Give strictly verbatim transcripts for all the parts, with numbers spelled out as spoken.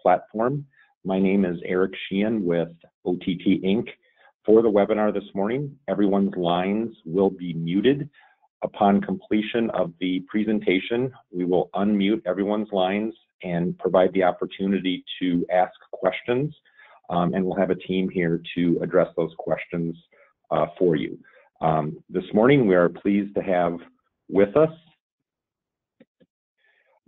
Platform. My name is Eric Sheehan with O T T Incorporated. For the webinar this morning, everyone's lines will be muted. Upon completion of the presentation, we will unmute everyone's lines and provide the opportunity to ask questions, um, and we'll have a team here to address those questions uh, for you. Um, this morning, we are pleased to have with us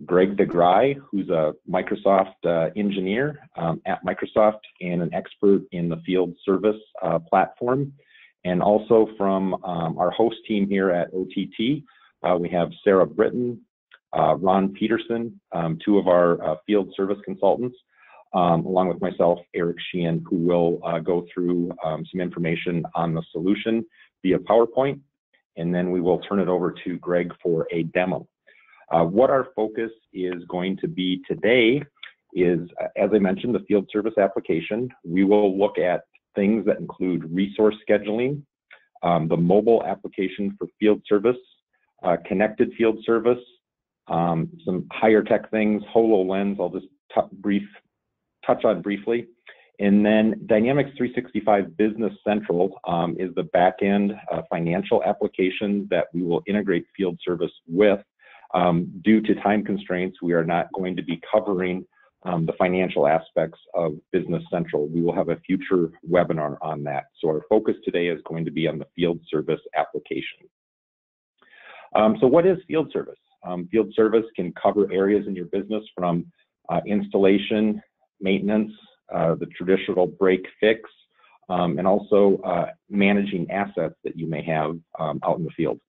Greg Degruy, who's a Microsoft uh, engineer um, at Microsoft and an expert in the field service uh, platform. And also from um, our host team here at O T T, uh, we have Sarah Britton, uh, Ron Peterson, um, two of our uh, field service consultants, um, along with myself, Eric Sheehan, who will uh, go through um, some information on the solution via PowerPoint. And then we will turn it over to Greg for a demo. Uh, what our focus is going to be today is, as I mentioned, the field service application. We will look at things that include resource scheduling, um, the mobile application for field service, uh, connected field service, um, some higher tech things, HoloLens, I'll just brief, touch on briefly. And then Dynamics three sixty-five Business Central um, is the back-end uh, financial application that we will integrate field service with. Um, due to time constraints, we are not going to be covering um, the financial aspects of Business Central. We will have a future webinar on that. So our focus today is going to be on the field service application. Um, so what is field service? Um, field service can cover areas in your business from uh, installation, maintenance, uh, the traditional break fix, um, and also uh, managing assets that you may have um, out in the field.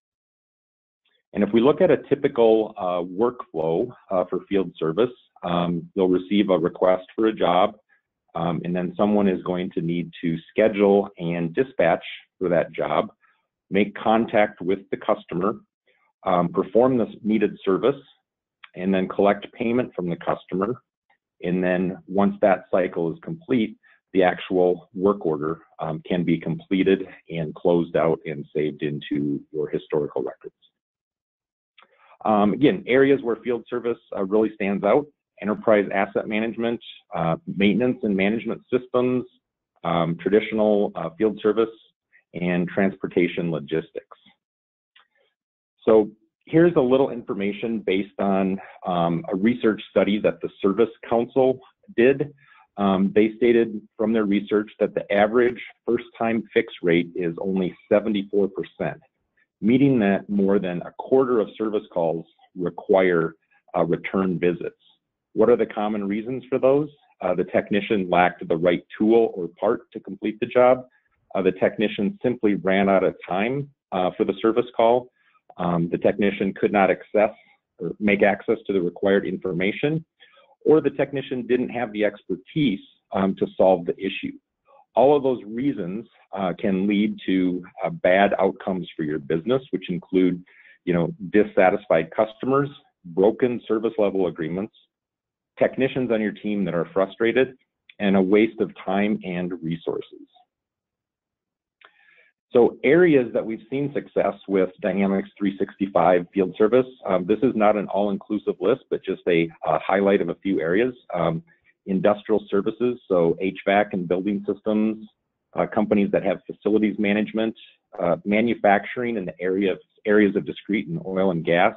And if we look at a typical uh, workflow uh, for field service, um, you'll receive a request for a job, um, and then someone is going to need to schedule and dispatch for that job, make contact with the customer, um, perform this needed service, and then collect payment from the customer. And then once that cycle is complete, the actual work order um, can be completed and closed out and saved into your historical records. Um, again, areas where field service uh, really stands out: enterprise asset management, uh, maintenance and management systems, um, traditional uh, field service, and transportation logistics. So here's a little information based on um, a research study that the Service Council did. Um, they stated from their research that the average first-time fix rate is only seventy-four percent. Meaning that more than a quarter of service calls require uh, return visits. What are the common reasons for those? Uh, the technician lacked the right tool or part to complete the job. Uh, the technician simply ran out of time uh, for the service call. Um, the technician could not access or make access to the required information, or the technician didn't have the expertise um, to solve the issue. All of those reasons uh, can lead to uh, bad outcomes for your business, which include, you know, dissatisfied customers, broken service level agreements, technicians on your team that are frustrated, and a waste of time and resources. So areas that we've seen success with Dynamics three sixty-five field service, um, this is not an all-inclusive list, but just a, a highlight of a few areas. Um, industrial services, so H V A C and building systems, uh, companies that have facilities management, uh, manufacturing in the area of, areas of discrete and oil and gas,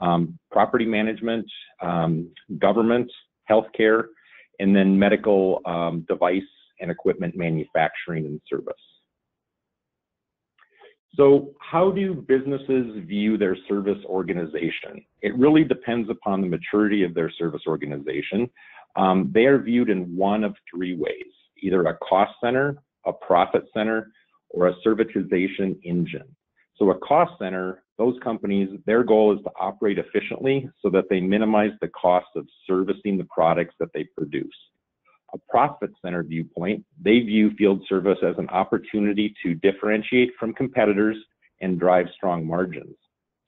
um, property management, um, government, healthcare, and then medical um, device and equipment manufacturing and service. So how do businesses view their service organization? It really depends upon the maturity of their service organization. Um, they are viewed in one of three ways: either a cost center, a profit center, or a servitization engine. So a cost center, those companies, their goal is to operate efficiently so that they minimize the cost of servicing the products that they produce. A profit center viewpoint, they view field service as an opportunity to differentiate from competitors and drive strong margins.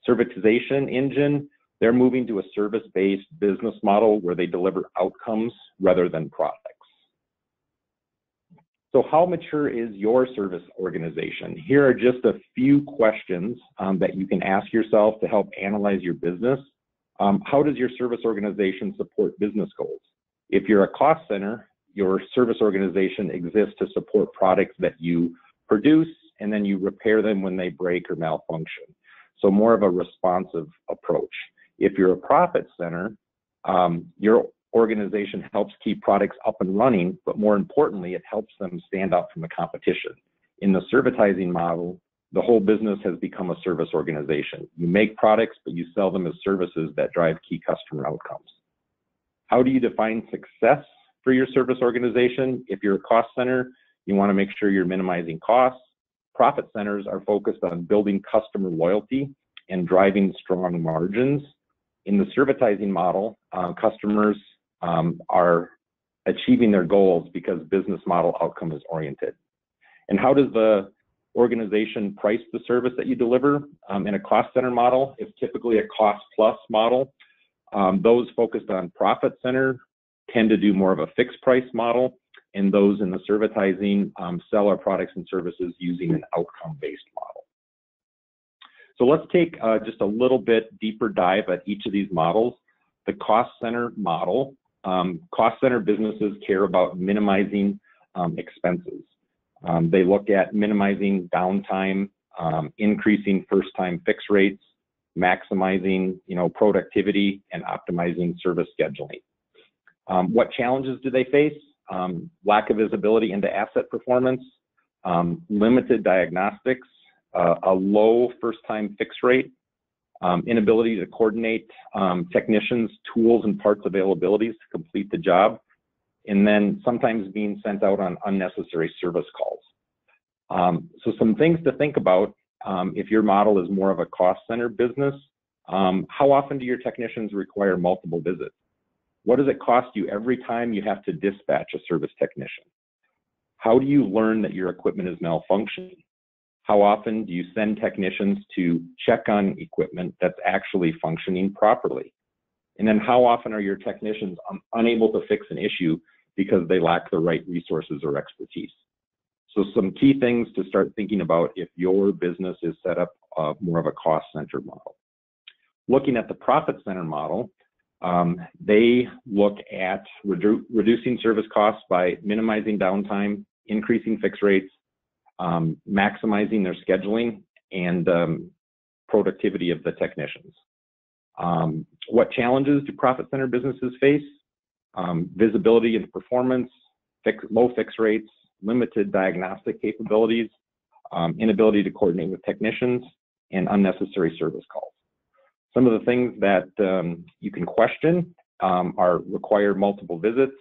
Servitization engine, they're moving to a service-based business model where they deliver outcomes rather than products. So how mature is your service organization? Here are just a few questions um, that you can ask yourself to help analyze your business. Um, how does your service organization support business goals? If you're a cost center, your service organization exists to support products that you produce, and then you repair them when they break or malfunction. So more of a responsive approach. If you're a profit center, um, your organization helps keep products up and running, but more importantly, it helps them stand out from the competition. In the servitizing model, the whole business has become a service organization. You make products, but you sell them as services that drive key customer outcomes. How do you define success for your service organization? If you're a cost center, you want to make sure you're minimizing costs. Profit centers are focused on building customer loyalty and driving strong margins. In the servitizing model, uh, customers um, are achieving their goals because business model outcome is oriented. And how does the organization price the service that you deliver? Um, in a cost center model, it's typically a cost plus model. Um, those focused on profit center tend to do more of a fixed price model, and those in the servitizing um, sell our products and services using an outcome-based model. So let's take uh, just a little bit deeper dive at each of these models. The cost center model, um, cost center businesses care about minimizing um, expenses. Um, they look at minimizing downtime, um, increasing first-time fix rates, maximizing, you know, productivity, and optimizing service scheduling. Um, what challenges do they face? Um, lack of visibility into asset performance, um, limited diagnostics, uh, a low first-time fix rate, um, inability to coordinate um, technicians, tools, and parts availabilities to complete the job, and then sometimes being sent out on unnecessary service calls. Um, so some things to think about um, if your model is more of a cost center business. Um, how often do your technicians require multiple visits? What does it cost you every time you have to dispatch a service technician? How do you learn that your equipment is malfunctioning? How often do you send technicians to check on equipment that's actually functioning properly? And then how often are your technicians un- unable to fix an issue because they lack the right resources or expertise? So some key things to start thinking about if your business is set up uh, more of a cost center model. Looking at the profit center model, Um, they look at redu reducing service costs by minimizing downtime, increasing fix rates, um, maximizing their scheduling, and um, productivity of the technicians. Um, what challenges do profit center businesses face? Um, visibility into performance, fix, low fix rates, limited diagnostic capabilities, um, inability to coordinate with technicians, and unnecessary service calls. Some of the things that um, you can question um, are require multiple visits.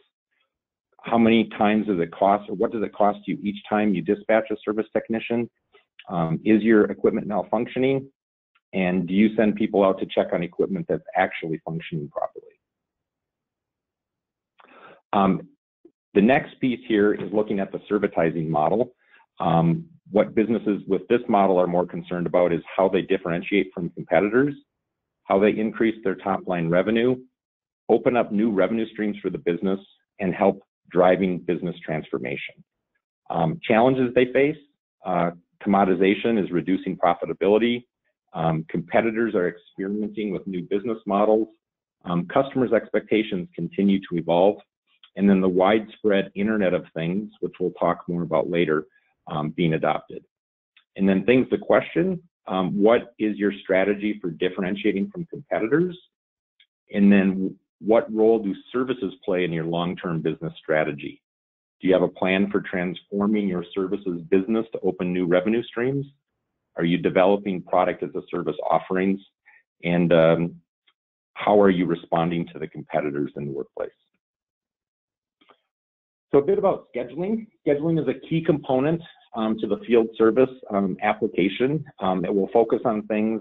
How many times does it cost, or what does it cost you each time you dispatch a service technician? Um, is your equipment malfunctioning? And do you send people out to check on equipment that's actually functioning properly? Um, the next piece here is looking at the servitizing model. Um, what businesses with this model are more concerned about is how they differentiate from competitors, how they increase their top line revenue, open up new revenue streams for the business, and help driving business transformation. Um, challenges they face, uh, commoditization is reducing profitability, um, competitors are experimenting with new business models, um, customers' expectations continue to evolve, and then the widespread Internet of Things, which we'll talk more about later, um, being adopted. And then things to question, Um, what is your strategy for differentiating from competitors? And then what role do services play in your long-term business strategy? Do you have a plan for transforming your services business to open new revenue streams? Are you developing product as a service offerings? And um, how are you responding to the competitors in the workplace? So a bit about scheduling. Scheduling is a key component Um, to the field service um, application. Um, it will focus on things,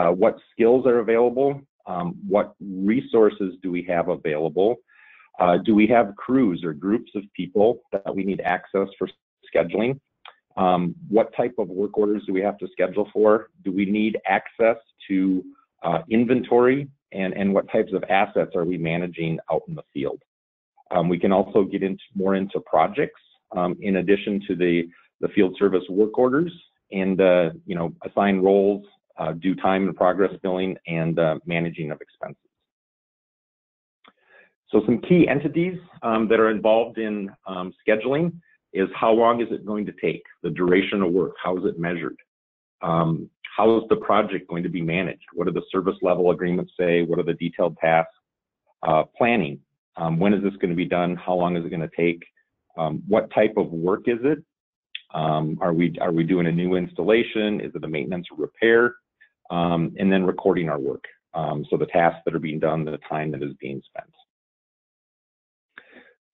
uh, what skills are available, um, what resources do we have available, uh, do we have crews or groups of people that we need access for scheduling, um, what type of work orders do we have to schedule for, do we need access to uh, inventory, and, and what types of assets are we managing out in the field. Um, we can also get into more into projects um, in addition to the the field service work orders, and uh, you know, assign roles, uh, do time and progress billing, and uh, managing of expenses. So some key entities um, that are involved in um, scheduling is how long is it going to take, the duration of work, how is it measured, um, how is the project going to be managed, what do the service level agreements say, what are the detailed tasks, uh, planning, um, when is this going to be done, how long is it going to take, um, what type of work is it, um, are we are we doing a new installation, is it a maintenance or repair, um, and then recording our work, um, so the tasks that are being done, the time that is being spent.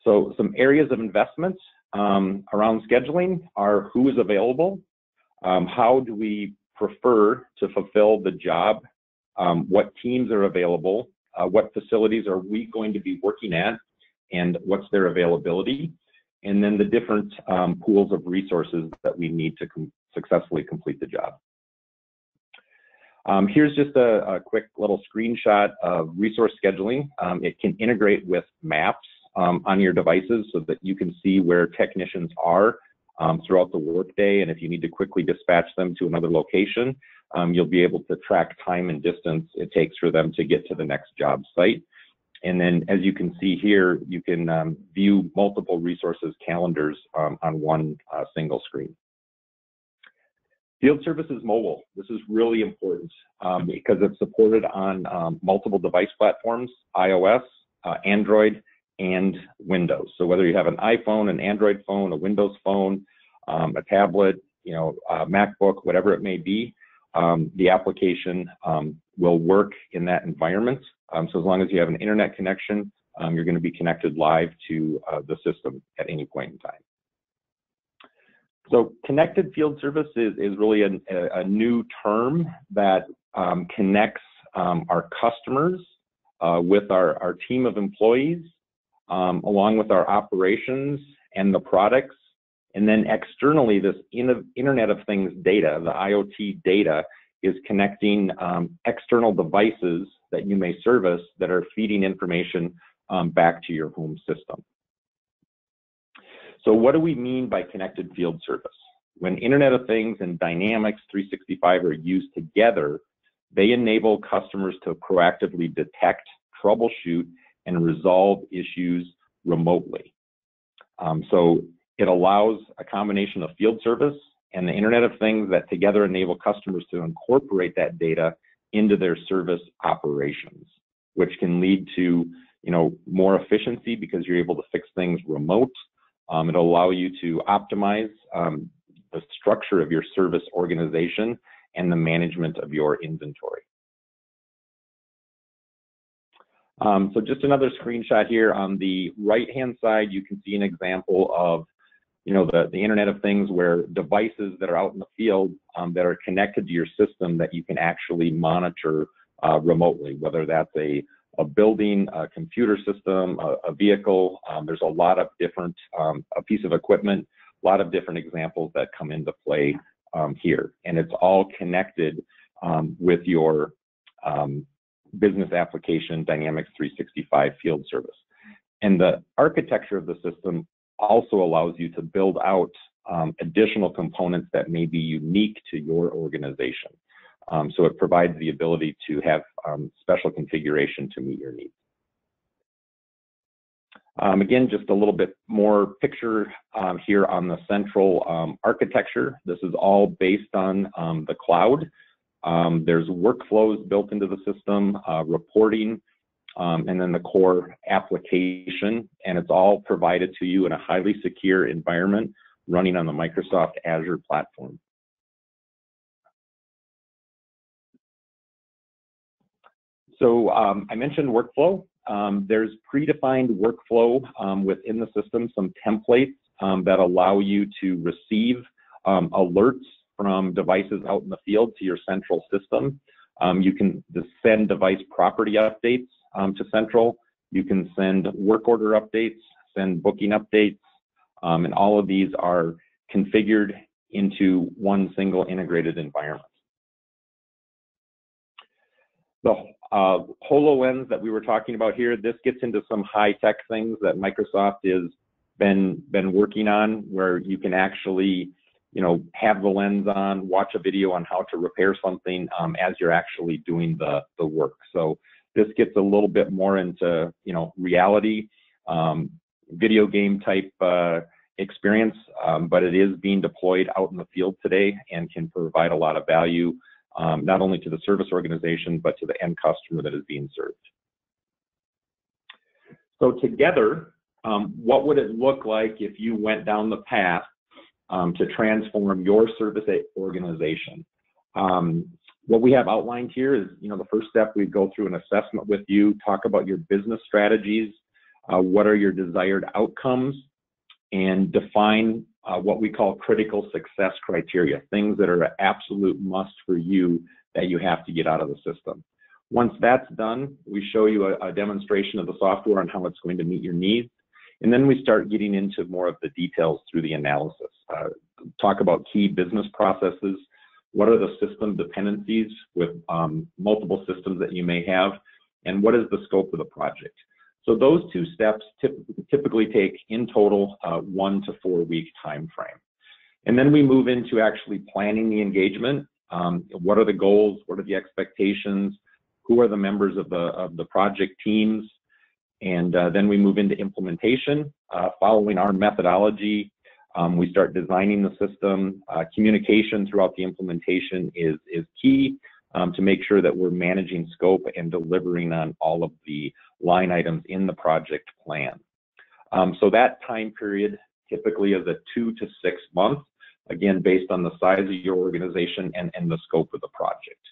So some areas of investment um, around scheduling are who is available, um, how do we prefer to fulfill the job, um, what teams are available, uh, what facilities are we going to be working at, and what's their availability, and then the different um, pools of resources that we need to com- successfully complete the job. Um, here's just a, a quick little screenshot of resource scheduling. Um, it can integrate with maps Um, on your devices so that you can see where technicians are um, throughout the workday, and if you need to quickly dispatch them to another location, um, you'll be able to track time and distance it takes for them to get to the next job site. And then, as you can see here, you can um, view multiple resources calendars um, on one uh, single screen. Field service is mobile. This is really important um, because it's supported on um, multiple device platforms, iOS, uh, Android, and Windows. So whether you have an iPhone, an Android phone, a Windows phone, um, a tablet, you know, a MacBook, whatever it may be, um, the application um, will work in that environment. Um, so as long as you have an internet connection, um, you're going to be connected live to uh, the system at any point in time. So Connected Field Service is, is really a, a new term that um, connects um, our customers uh, with our, our team of employees, Um, along with our operations and the products, and then externally, this Internet of Things data, the IoT data, is connecting um, external devices that you may service that are feeding information um, back to your home system. So what do we mean by Connected Field Service? When Internet of Things and Dynamics three sixty-five are used together, they enable customers to proactively detect, troubleshoot, and resolve issues remotely. Um, so it allows a combination of field service and the Internet of Things that together enable customers to incorporate that data into their service operations, which can lead to, you know, more efficiency because you're able to fix things remote. Um, it'll allow you to optimize um, the structure of your service organization and the management of your inventory. Um, so just another screenshot here. On the right-hand side, you can see an example of, you know, the, the Internet of Things, where devices that are out in the field um, that are connected to your system that you can actually monitor uh, remotely, whether that's a, a building, a computer system, a, a vehicle. Um, there's a lot of different, um, a piece of equipment, a lot of different examples that come into play um, here. And it's all connected um, with your um, business application, Dynamics three sixty-five Field Service. And the architecture of the system also allows you to build out um, additional components that may be unique to your organization. Um, so it provides the ability to have um, special configuration to meet your needs. Um, again, just a little bit more picture um, here on the central um, architecture. This is all based on um, the cloud. Um, there's workflows built into the system, uh, reporting, um, and then the core application, and it's all provided to you in a highly secure environment running on the Microsoft Azure platform. So um, I mentioned workflow. Um, there's predefined workflow um, within the system, some templates um, that allow you to receive um, alerts from devices out in the field to your central system. Um, you can send device property updates um, to central. You can send work order updates, send booking updates, um, and all of these are configured into one single integrated environment. The uh, HoloLens that we were talking about here, this gets into some high-tech things that Microsoft has been, been working on, where you can actually, you know, have the lens on, watch a video on how to repair something um, as you're actually doing the, the work. So This gets a little bit more into, you know, reality, um, video game type uh, experience, um, but it is being deployed out in the field today and can provide a lot of value, um, not only to the service organization, but to the end customer that is being served. So together, um, what would it look like if you went down the path um, to transform your service organization? Um, What we have outlined here is, you know, the first step, we go through an assessment with you, talk about your business strategies, uh, what are your desired outcomes, and define uh, what we call critical success criteria, things that are an absolute must for you that you have to get out of the system. Once that's done, we show you a, a demonstration of the software and how it's going to meet your needs, and then we start getting into more of the details through the analysis. Uh, talk about key business processes. What are the system dependencies with um, multiple systems that you may have, and what is the scope of the project? So those two steps typ typically take in total uh, one to four week time frame. And then we move into actually planning the engagement. Um, what are the goals? What are the expectations? Who are the members of the, of the project teams? And uh, then we move into implementation. Uh, following our methodology, Um, we start designing the system. Uh, communication throughout the implementation is, is key um, to make sure that we're managing scope and delivering on all of the line items in the project plan. Um, so that time period typically is a two to six months, again, based on the size of your organization and, and the scope of the project.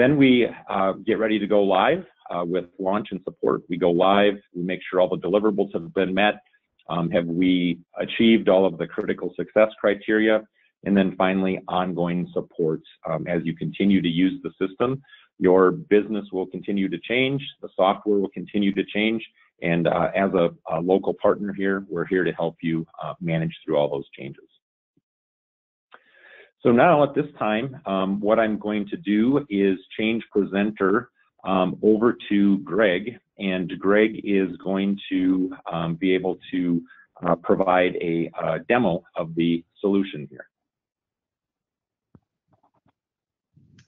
Then we uh, get ready to go live uh, with launch and support. We go live, we make sure all the deliverables have been met. Um, have we achieved all of the critical success criteria? And then finally, ongoing support. Um, as you continue to use the system, your business will continue to change, the software will continue to change, and uh, as a, a local partner here, we're here to help you uh, manage through all those changes. So now at this time, um, what I'm going to do is change presenter Um, over to Greg, and Greg is going to um, be able to uh, provide a uh, demo of the solution here.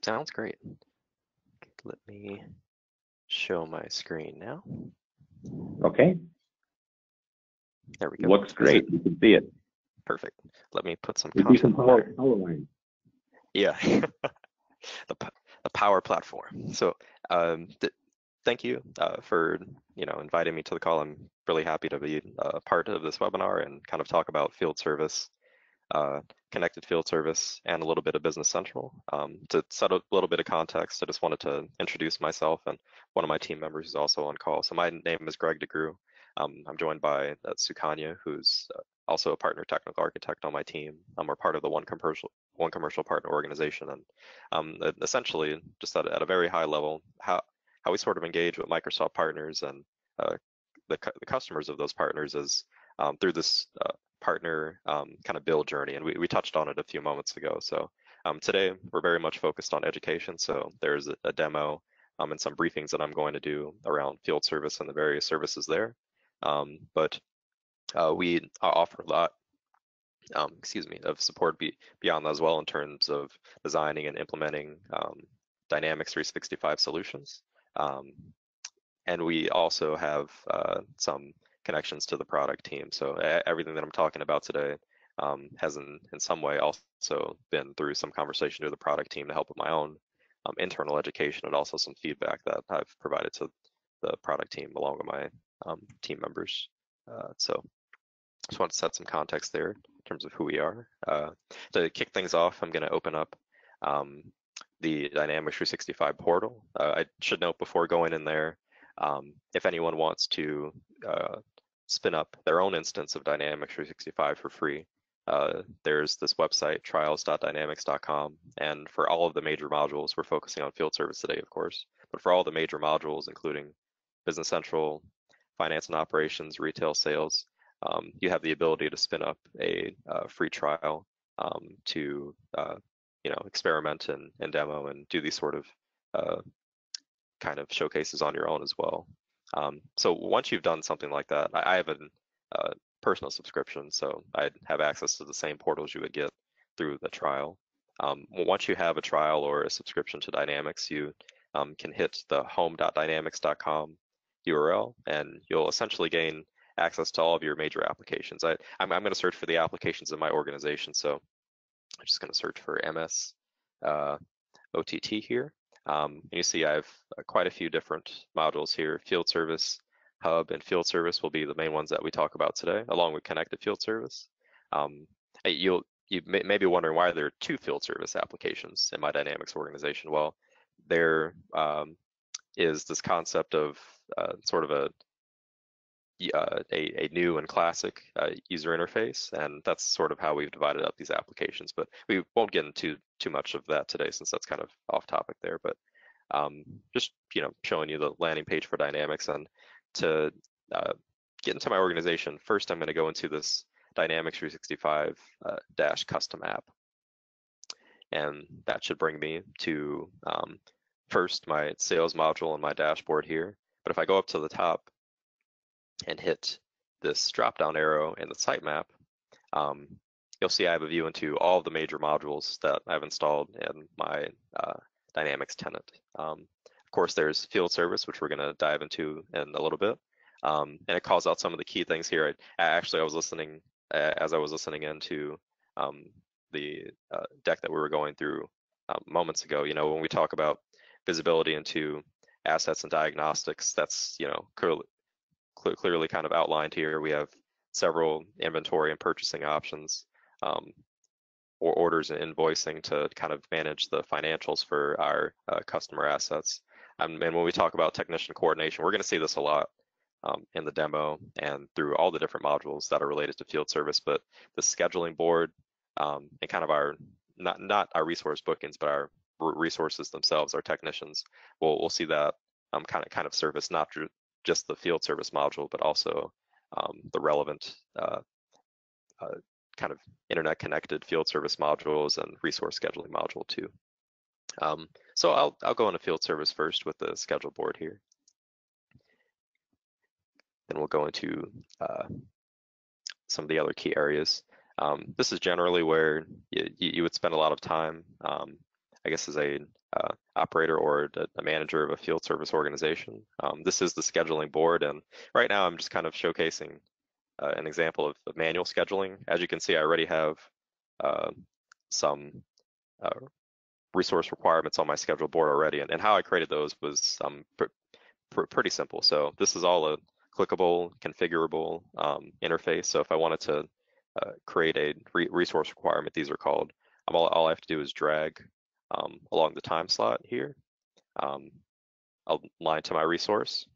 Sounds great. Let me show my screen now. Okay. There we go. Looks great. You can see it. Perfect. Let me put some content on. Yeah. the The Power Platform. So um, th thank you uh, for, you know, inviting me to the call. I'm really happy to be a part of this webinar and kind of talk about field service, uh, connected field service, and a little bit of Business Central. Um, to set a little bit of context, I just wanted to introduce myself, and one of my team members is also on call. So my name is Greg Degruy. Um, I'm joined by uh, Sukanya, who's uh, also a partner technical architect on my team. Um, we're part of the One Commercial One Commercial Partner organization, and um, essentially, just at, at a very high level, how how we sort of engage with Microsoft partners and uh, the, the customers of those partners is um, through this uh, partner um, kind of build journey, and we, we touched on it a few moments ago. So um, today, we're very much focused on education. So there's a, a demo um, and some briefings that I'm going to do around field service and the various services there. Um, but uh, we offer a lot, um, excuse me, of support be beyond that as well in terms of designing and implementing um, Dynamics three sixty-five solutions. Um, and we also have uh, some connections to the product team. So everything that I'm talking about today um, has in, in some way also been through some conversation with the product team to help with my own um, internal education, and also some feedback that I've provided to the product team along with my Um, team members. Uh, so just want to set some context there in terms of who we are. Uh, to kick things off, I'm going to open up um, the Dynamics three sixty-five portal. Uh, I should note before going in there, um, if anyone wants to uh, spin up their own instance of Dynamics three sixty-five for free, uh, there's this website, trials dot dynamics dot com, and for all of the major modules, we're focusing on field service today, of course, but for all the major modules, including Business Central, Finance and Operations, Retail Sales, um, you have the ability to spin up a uh, free trial um, to uh, you know, experiment and, and demo and do these sort of uh, kind of showcases on your own as well. Um, so once you've done something like that, I, I have a uh, personal subscription, so I have access to the same portals you would get through the trial. Um, once you have a trial or a subscription to Dynamics, you um, can hit the home dot dynamics dot com U R L, and you'll essentially gain access to all of your major applications. I, I'm, I'm going to search for the applications in my organization, so I'm just going to search for M S uh, O T T here. Um, and you see I have quite a few different modules here. Field Service, Hub, and Field Service will be the main ones that we talk about today, along with Connected Field Service. Um, you'll, you may, may be wondering why there are two Field Service applications in my Dynamics organization. Well, there um, is this concept of uh, sort of a Uh, a, a new and classic uh, user interface, and that's sort of how we've divided up these applications, but we won't get into too much of that today since that's kind of off topic there. But um, just you know showing you the landing page for Dynamics, and to uh, get into my organization, first I'm going to go into this Dynamics three sixty-five uh, dash custom app, and that should bring me to um, first my sales module and my dashboard here. But if I go up to the top and hit this drop down arrow and the sitemap, um, you'll see I have a view into all the major modules that I've installed in my uh, Dynamics tenant. Um, of course, there's Field Service, which we're going to dive into in a little bit, um, and it calls out some of the key things here. I, actually, I was listening uh, as I was listening into um, the uh, deck that we were going through uh, moments ago. You know, when we talk about visibility into assets and diagnostics, that's you know clearly. clearly kind of outlined here. We have several inventory and purchasing options, um, or orders and invoicing to kind of manage the financials for our uh, customer assets. Um, and when we talk about technician coordination, we're going to see this a lot um, in the demo and through all the different modules that are related to Field Service. But the scheduling board um, and kind of our, not not our resource bookings, but our resources themselves, our technicians, we'll, we'll see that um, kind of kind of service, not just the Field Service module, but also um, the relevant uh, uh, kind of internet connected Field Service modules and resource scheduling module too. Um, so I'll, I'll go into Field Service first with the schedule board here. Then we'll go into uh, some of the other key areas. Um, this is generally where you, you would spend a lot of time, um, I guess as a Uh, operator or a manager of a Field Service organization. Um, this is the scheduling board, and right now I'm just kind of showcasing uh, an example of, of manual scheduling. As you can see, I already have uh, some uh, resource requirements on my schedule board already, and, and how I created those was um, pr pr pretty simple. So this is all a clickable, configurable um, interface. So if I wanted to uh, create a re resource requirement, these are called, um, all, all I have to do is drag Um, along the time slot here, um, align to my resource,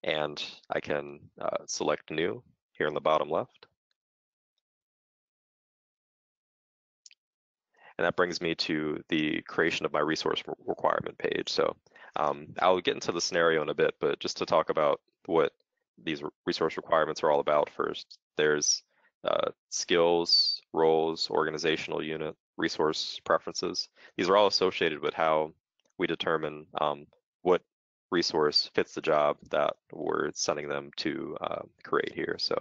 and I can uh, select new here in the bottom left. And that brings me to the creation of my resource requirement page. So um, I'll get into the scenario in a bit, but just to talk about what these resource requirements are all about first, there's uh, skills, roles, organizational unit, resource preferences. These are all associated with how we determine um, what resource fits the job that we're sending them to uh, create here. So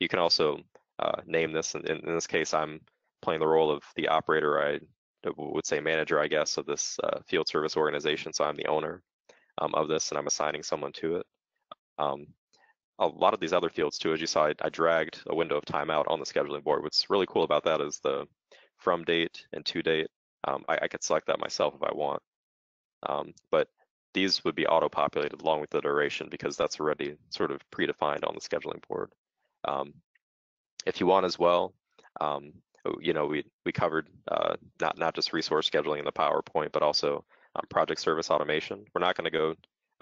you can also uh, name this. In, in this case, I'm playing the role of the operator, I would say manager, I guess, of this uh, Field Service organization. So I'm the owner um, of this, and I'm assigning someone to it. Um, a lot of these other fields too, as you saw, I, I dragged a window of time out on the scheduling board. What's really cool about that is the from date and to date. Um, I, I could select that myself if I want, um, but these would be auto-populated along with the duration because that's already sort of predefined on the scheduling board. Um, if you want as well, um, you know, we, we covered uh, not, not just resource scheduling in the PowerPoint, but also um, project service automation. We're not going to go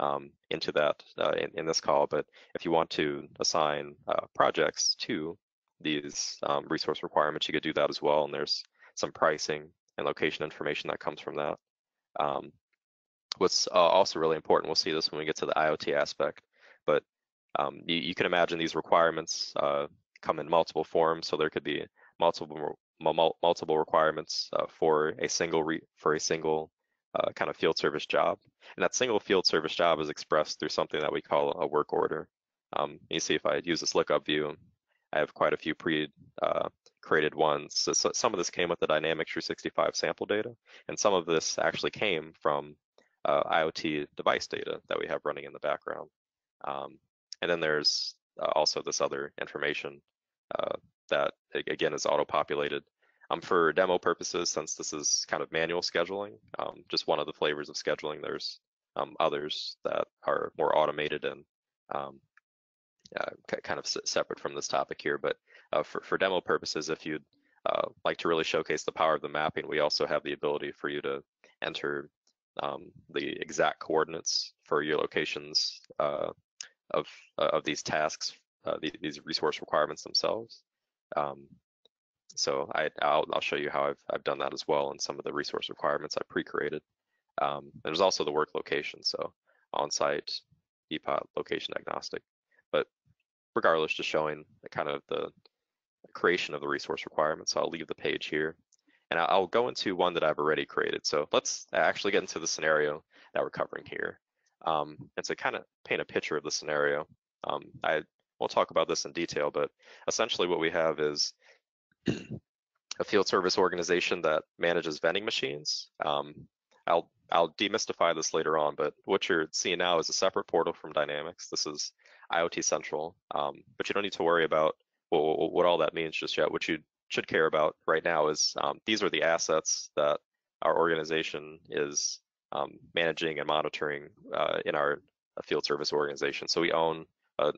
um, into that uh, in, in this call, but if you want to assign uh, projects to these um, resource requirements, you could do that as well, and there's some pricing and location information that comes from that. Um, what's uh, also really important, we'll see this when we get to the IoT aspect, but um, you, you can imagine these requirements uh, come in multiple forms, so there could be multiple multiple requirements uh, for a single re for a single uh, kind of Field Service job, and that single Field Service job is expressed through something that we call a work order. Um, you see, if I use this lookup view, I have quite a few pre-created uh, ones. So, so some of this came with the Dynamics three sixty-five sample data, and some of this actually came from uh, IoT device data that we have running in the background. Um, and then there's uh, also this other information uh, that, again, is auto-populated. Um, for demo purposes, since this is kind of manual scheduling, um, just one of the flavors of scheduling, there's um, others that are more automated and um, uh, kind of separate from this topic here. But uh, for, for demo purposes, if you'd uh, like to really showcase the power of the mapping, we also have the ability for you to enter um, the exact coordinates for your locations uh, of, uh, of these tasks, uh, the, these resource requirements themselves. Um, so I, I'll, I'll show you how I've, I've done that as well in some of the resource requirements I pre-created. Um, there's also the work location, so on-site, E P O T, location agnostic. But regardless, just showing the kind of the creation of the resource requirements. So I'll leave the page here, and I'll go into one that I've already created. So let's actually get into the scenario that we're covering here. Um, and to kind of paint a picture of the scenario, um, I won't talk about this in detail, but essentially what we have is a field service organization that manages vending machines. Um, I'll, I'll demystify this later on, but what you're seeing now is a separate portal from Dynamics. This is IoT Central, um, but you don't need to worry about what, what all that means just yet. What you should care about right now is um, these are the assets that our organization is um, managing and monitoring uh, in our uh, field service organization. So we own a,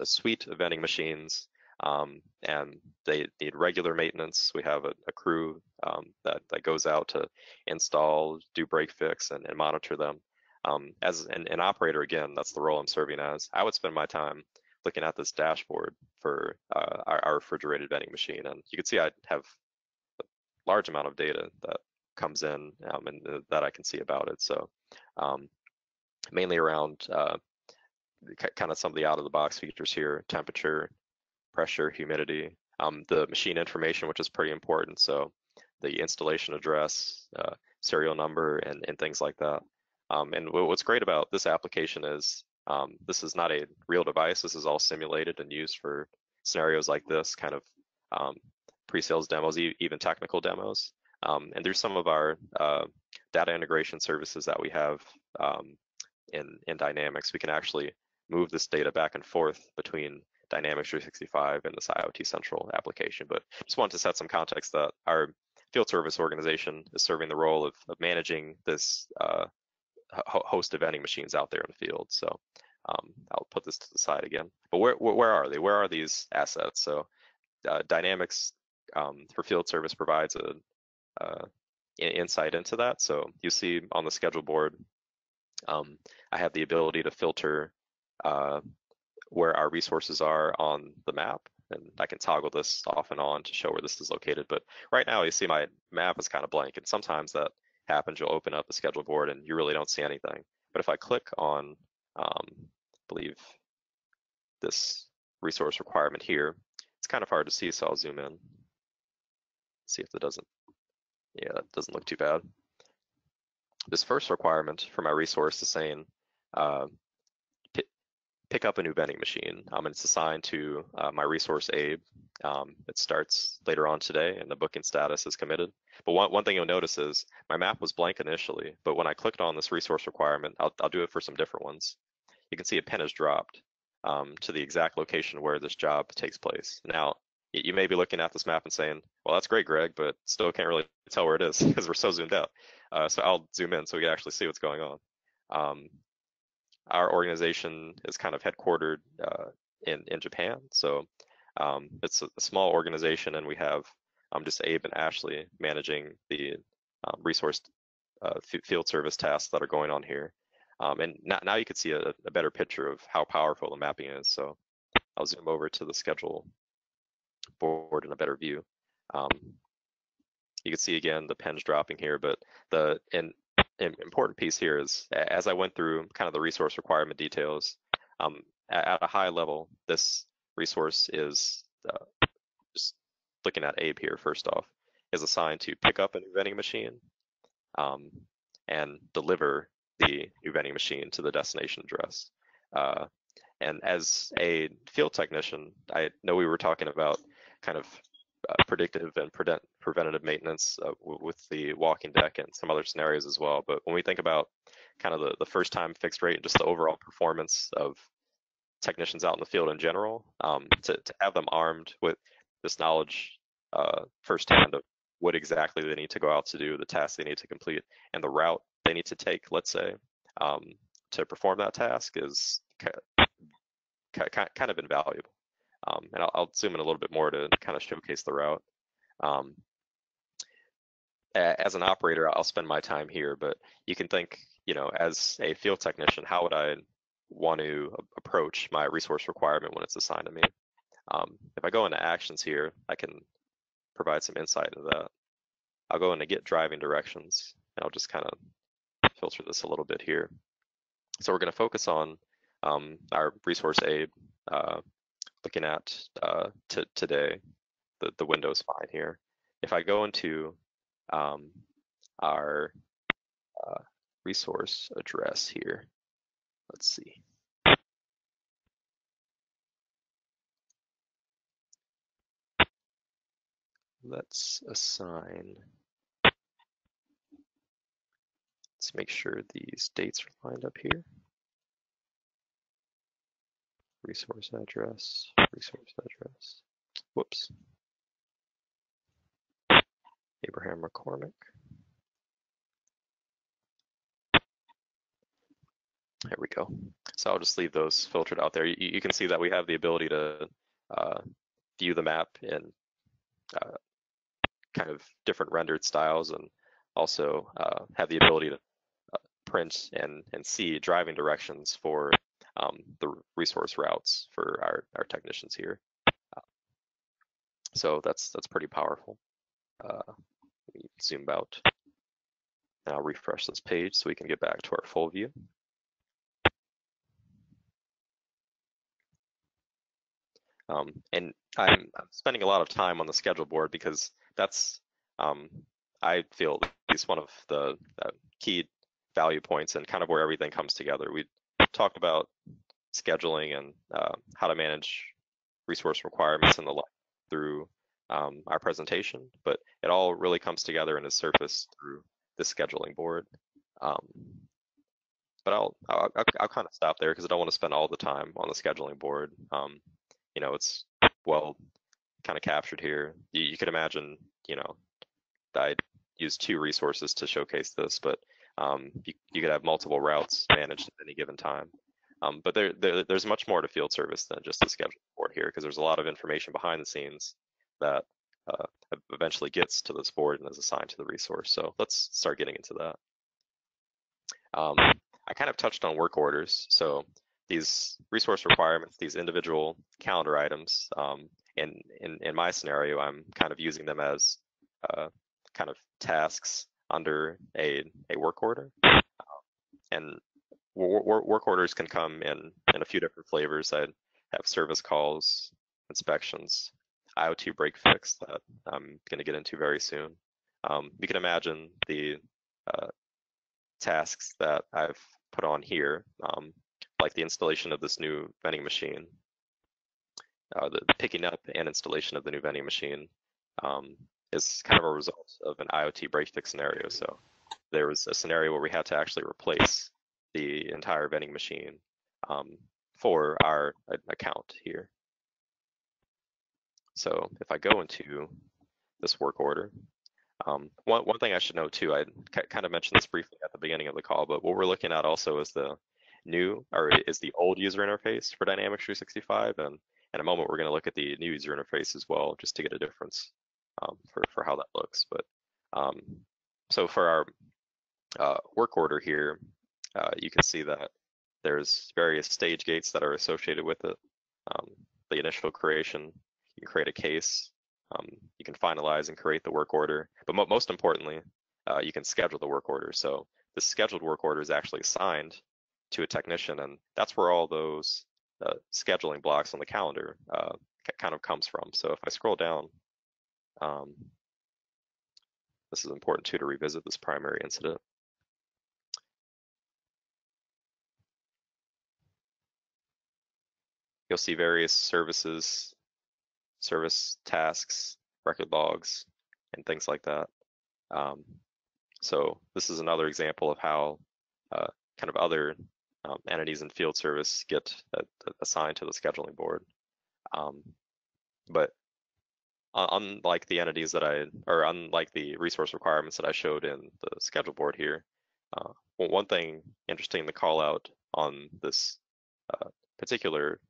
a suite of vending machines, um, and they need regular maintenance. We have a, a crew um, that, that goes out to install, do break fix, and, and monitor them. Um, as an, an operator, again, that's the role I'm serving as. I would spend my time looking at this dashboard for uh, our, our refrigerated vending machine, and you can see I have a large amount of data that comes in um, and uh, that I can see about it. So um, mainly around uh, kind of some of the out-of-the-box features here: temperature, pressure, humidity, um, the machine information, which is pretty important, so the installation address, uh, serial number, and, and things like that. Um, and what's great about this application is um, this is not a real device. This is all simulated and used for scenarios like this, kind of um, pre-sales demos, e even technical demos. Um, and there's some of our uh, data integration services that we have um, in, in Dynamics. We can actually move this data back and forth between Dynamics three sixty-five and this IoT Central application. But just wanted to set some context that our field service organization is serving the role of, of managing this uh, host of vending machines out there in the field. So um, I'll put this to the side again. But where, where are they? Where are these assets? So uh, Dynamics um, for field service provides a uh, insight into that. So you see on the schedule board, um, I have the ability to filter uh, where our resources are on the map, and I can toggle this off and on to show where this is located. But right now you see my map is kind of blank, and sometimes that happens. You'll open up the schedule board and you really don't see anything. But if I click on, um, I believe, this resource requirement here, it's kind of hard to see, so I'll zoom in. See if that doesn't, yeah, that doesn't look too bad. This first requirement for my resource is saying, uh, pick up a new vending machine, um, and it's assigned to uh, my resource Abe. Um, it starts later on today, and the booking status is committed. But one, one thing you'll notice is my map was blank initially, but when I clicked on this resource requirement, I'll, I'll do it for some different ones. You can see a pin is dropped um, to the exact location where this job takes place. Now, you may be looking at this map and saying, well, that's great, Greg, but still can't really tell where it is because we're so zoomed out. Uh, so I'll zoom in so we can actually see what's going on. Um, Our organization is kind of headquartered uh, in, in Japan. So um, it's a small organization, and we have um, just Abe and Ashley managing the um, resource uh, field service tasks that are going on here. Um, and now, now you can see a, a better picture of how powerful the mapping is. So I'll zoom over to the schedule board in a better view. Um, you can see again the pins dropping here, but the in important piece here is, as I went through kind of the resource requirement details, um, at a high level, this resource is, uh, just looking at Abe here first off, is assigned to pick up a new vending machine um, and deliver the new vending machine to the destination address. Uh, and as a field technician, I know we were talking about kind of Uh, predictive and prevent preventative maintenance uh, with the walking deck and some other scenarios as well. But when we think about kind of the, the first time fixed rate and just the overall performance of technicians out in the field in general, um, to, to have them armed with this knowledge uh, firsthand of what exactly they need to go out to do, the task they need to complete, and the route they need to take, let's say, um, to perform that task is kind of invaluable. Um, and I'll, I'll zoom in a little bit more to kind of showcase the route. Um, as an operator, I'll spend my time here, but you can think, you know, as a field technician, how would I want to approach my resource requirement when it's assigned to me? Um, if I go into actions here, I can provide some insight into that. I'll go into get driving directions, and I'll just kind of filter this a little bit here. So we're going to focus on um, our resource aid, uh, looking at uh, today, the, the Windows fine here. If I go into um, our uh, resource address here, let's see. Let's assign, let's make sure these dates are lined up here. Resource address, resource address, whoops. Abraham McCormick. There we go. So I'll just leave those filtered out there. You, you can see that we have the ability to uh, view the map in uh, kind of different rendered styles, and also uh, have the ability to print and, and see driving directions for um, the resource routes for our, our technicians here. Uh, so that's that's pretty powerful. Uh, let me zoom out, and I'll refresh this page so we can get back to our full view. Um, and I'm, I'm spending a lot of time on the schedule board because that's, um, I feel, is one of the uh, key value points and kind of where everything comes together. We talked about scheduling and uh, how to manage resource requirements and the like through um, our presentation, but it all really comes together and is surfaced through the scheduling board. Um, but I'll, I'll, I'll, I'll kind of stop there because I don't want to spend all the time on the scheduling board. Um, You know, it's well kind of captured here. You, you could imagine, you know, I used two resources to showcase this, but um, you, you could have multiple routes managed at any given time. Um, but there, there, there's much more to field service than just the schedule board here, because there's a lot of information behind the scenes that uh, eventually gets to this board and is assigned to the resource. So let's start getting into that. Um, I kind of touched on work orders. So these resource requirements, these individual calendar items, um, and in, in my scenario, I'm kind of using them as uh, kind of tasks under a, a work order. Um, and wor wor work orders can come in, in a few different flavors. I have service calls, inspections, I O T break fix that I'm going to get into very soon. Um, you can imagine the uh, tasks that I've put on here. Um, like the installation of this new vending machine, uh, the, the picking up and installation of the new vending machine um, is kind of a result of an I O T break fix scenario. So there was a scenario where we had to actually replace the entire vending machine um, for our account here. So if I go into this work order, um, one, one thing I should note too, I kind of mentioned this briefly at the beginning of the call, but what we're looking at also is the new, or is the old user interface for Dynamics three sixty-five, and in a moment we're going to look at the new user interface as well, just to get a difference um, for, for how that looks. But um, so for our uh, work order here, uh, you can see that there's various stage gates that are associated with it. Um, the initial creation, you can create a case, um, you can finalize and create the work order, but mo most importantly, uh, you can schedule the work order. So the scheduled work order is actually assigned to a technician, and that's where all those uh, scheduling blocks on the calendar uh, kind of comes from. So if I scroll down, um, this is important too, to revisit this primary incident. You'll see various services, service tasks, record logs, and things like that. Um, so this is another example of how uh, kind of other um, entities in field service get uh, assigned to the scheduling board. Um, but unlike the entities that I, or unlike the resource requirements that I showed in the schedule board here, uh, well, one thing interesting to call out on this uh, particular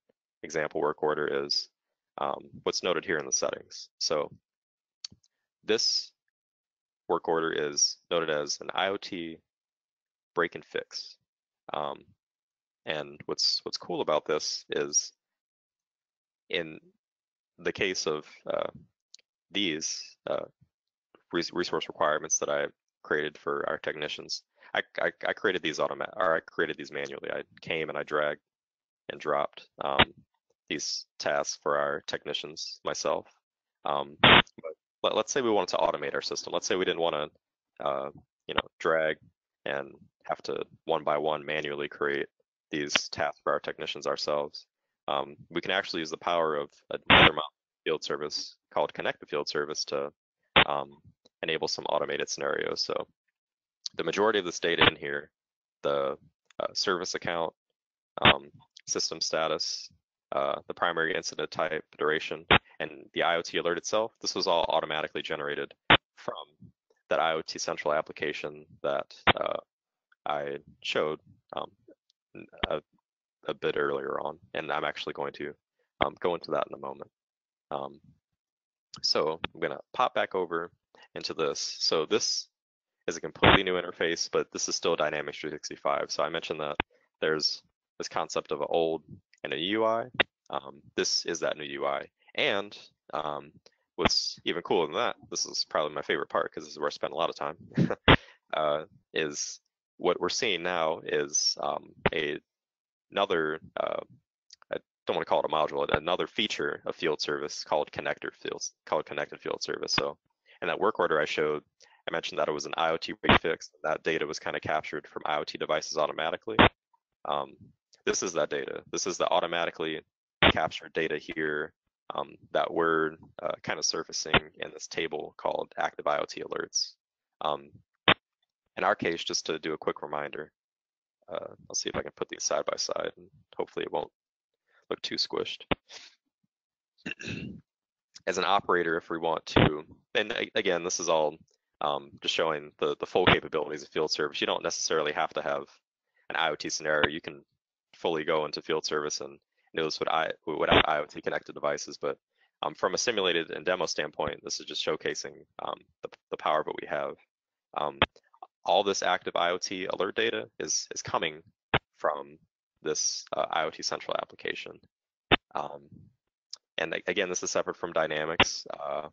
example work order is um, what's noted here in the settings. So this work order is noted as an IoT break and fix. Um, and what's what's cool about this is in the case of uh, these uh, res resource requirements that I created for our technicians, I, I, I created these automatic, or I created these manually. I came and I dragged and dropped um, these tasks for our technicians myself. Um, but let, let's say we wanted to automate our system. Let's say we didn't want to, uh, you know, drag and have to one by one manually create these tasks for our technicians ourselves. Um, we can actually use the power of another field service called Connected Field Service to um, enable some automated scenarios. So the majority of this data in here, the uh, service account, um, system status, uh, the primary incident type, duration, and the IoT alert itself, this was all automatically generated from that IoT Central application that uh, I showed um, a, a bit earlier on, and I'm actually going to um, go into that in a moment. Um, so I'm going to pop back over into this. So this is a completely new interface, but this is still Dynamics three sixty-five. So I mentioned that there's this concept of an old and a new U I. Um, this is that new U I. And um, what's even cooler than that, this is probably my favorite part because this is where I spent a lot of time, uh, is what we're seeing now is um, a another, uh, I don't want to call it a module, another feature of field service called connector fields, called Connected Field Service. So in that work order I showed, I mentioned that it was an IoT break-fix. That data was kind of captured from IoT devices automatically. Um, this is that data. This is the automatically captured data here um, that we're uh, kind of surfacing in this table called active IoT alerts. Um, in our case, just to do a quick reminder, Uh, I'll see if I can put these side by side and hopefully it won't look too squished. As an operator, if we want to, and again, this is all um, just showing the, the full capabilities of field service. You don't necessarily have to have an IoT scenario. You can fully go into field service and notice what I, without IoT connected devices. But um, from a simulated and demo standpoint, this is just showcasing um, the, the power of what we have. Um, All this active IoT alert data is, is coming from this uh, IoT Central application. Um, and again, this is separate from Dynamics. Uh,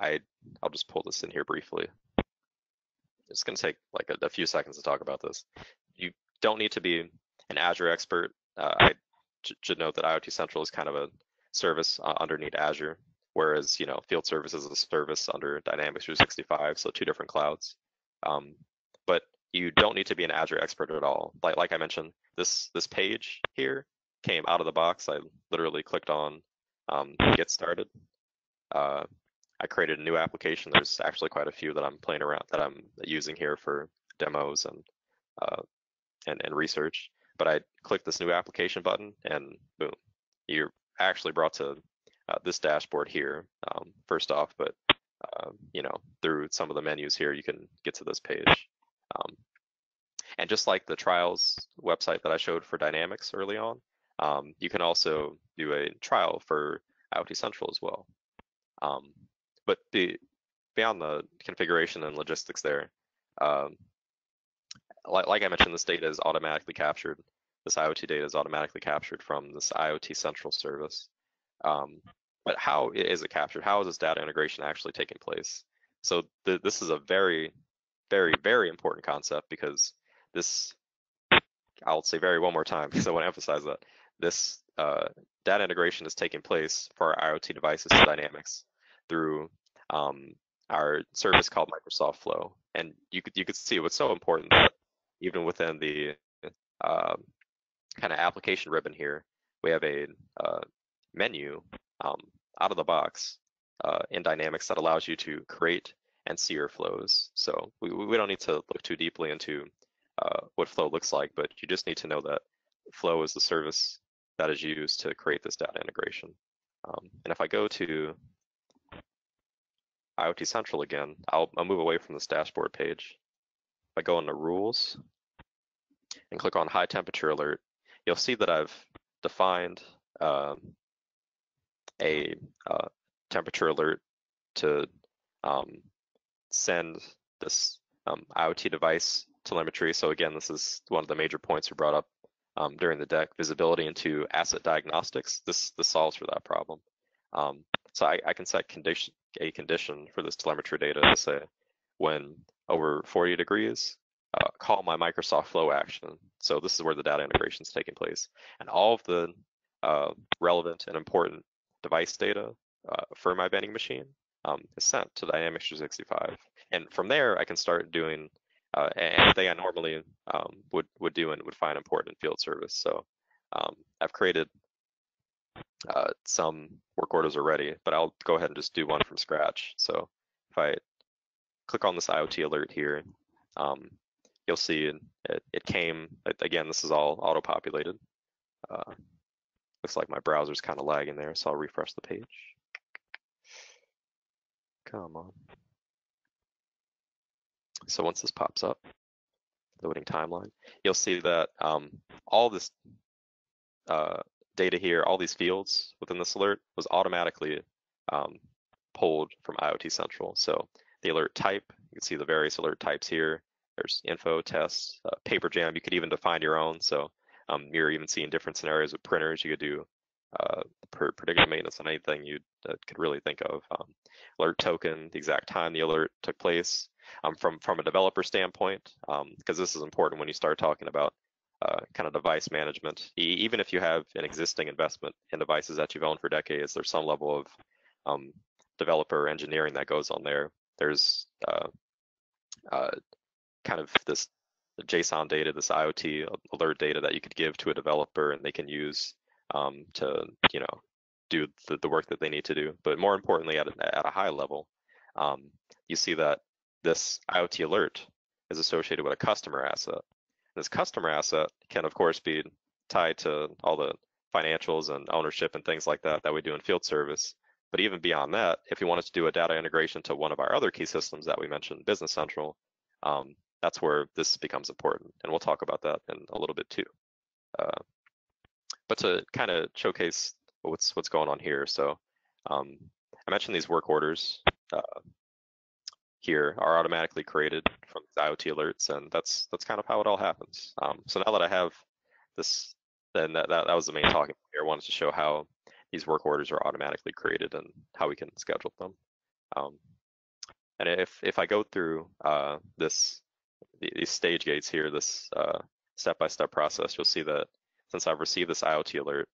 I, I'll just pull this in here briefly. It's gonna take like a, a few seconds to talk about this. You don't need to be an Azure expert. Uh, I should note that IoT Central is kind of a service uh, underneath Azure, whereas, you know, field service is a service under Dynamics three sixty-five, so two different clouds. Um, but you don't need to be an Azure expert at all. Like, like I mentioned, this this page here came out of the box. I literally clicked on um, Get Started. Uh, I created a new application. There's actually quite a few that I'm playing around that I'm using here for demos and uh, and and research. But I clicked this new application button, and boom, you're actually brought to uh, this dashboard here um, first off, but. Uh, you know, through some of the menus here, you can get to this page. Um, and just like the trials website that I showed for Dynamics early on, um, you can also do a trial for IoT Central as well. Um, but the, beyond the configuration and logistics there, um, like, like I mentioned, this data is automatically captured. This IoT data is automatically captured from this IoT Central service. Um, But how is it captured? How is this data integration actually taking place? So th this is a very, very, very important concept because this, I'll say very one more time because I want to emphasize that, this uh, data integration is taking place for our IoT devices to Dynamics through um, our service called Microsoft Flow. And you could, you could see what's so important that even within the uh, kind of application ribbon here, we have a uh, menu Um, out of the box uh, in Dynamics that allows you to create and see your flows. So we, we don't need to look too deeply into uh, what Flow looks like, but you just need to know that Flow is the service that is used to create this data integration. Um, and if I go to IoT Central again, I'll, I'll move away from this dashboard page. If I go into Rules and click on High Temperature Alert, you'll see that I've defined um, a uh, temperature alert to um, send this um, IoT device telemetry. So again, this is one of the major points we brought up um, during the deck, visibility into asset diagnostics. This, this solves for that problem. Um, so I, I can set condition, a condition for this telemetry data to say, when over forty degrees, uh, call my Microsoft Flow action. So this is where the data integration is taking place. And all of the uh, relevant and important device data uh, for my vending machine um, is sent to Dynamics three sixty-five. And from there, I can start doing uh, anything I normally um, would, would do and would find important in field service. So um, I've created uh, some work orders already, but I'll go ahead and just do one from scratch. So if I click on this IoT alert here, um, you'll see it, it came, again, this is all auto-populated. Uh, looks like my browser's kind of lagging there, so I'll refresh the page. Come on. So once this pops up, loading timeline, you'll see that um, all this uh, data here, all these fields within this alert was automatically um, pulled from IoT Central. So the alert type, you can see the various alert types here. There's info, tests, uh, paper jam. You could even define your own. So um, you're even seeing different scenarios with printers. You could do uh, predictive maintenance on anything you uh, could really think of. Um, alert token, the exact time the alert took place. Um, from, from a developer standpoint, um, because this is important when you start talking about uh, kind of device management, e even if you have an existing investment in devices that you've owned for decades, there's some level of um, developer engineering that goes on there. There's uh, uh, kind of this JSON data, this IoT alert data that you could give to a developer and they can use um, to, you know, do the, the work that they need to do. But more importantly, at a, at a high level, um, you see that this IoT alert is associated with a customer asset. And this customer asset can, of course, be tied to all the financials and ownership and things like that that we do in field service. But even beyond that, if you wanted to do a data integration to one of our other key systems that we mentioned, Business Central, um, that's where this becomes important. And we'll talk about that in a little bit too. Uh, but to kind of showcase what's what's going on here. So um, I mentioned these work orders uh, here are automatically created from these IoT alerts. And that's that's kind of how it all happens. Um, so now that I have this, then that, that, that was the main talking point here. I wanted to show how these work orders are automatically created and how we can schedule them. Um, and if if I go through uh, this these stage gates here, this step-by-step uh, -step process, you'll see that since I've received this IoT alert,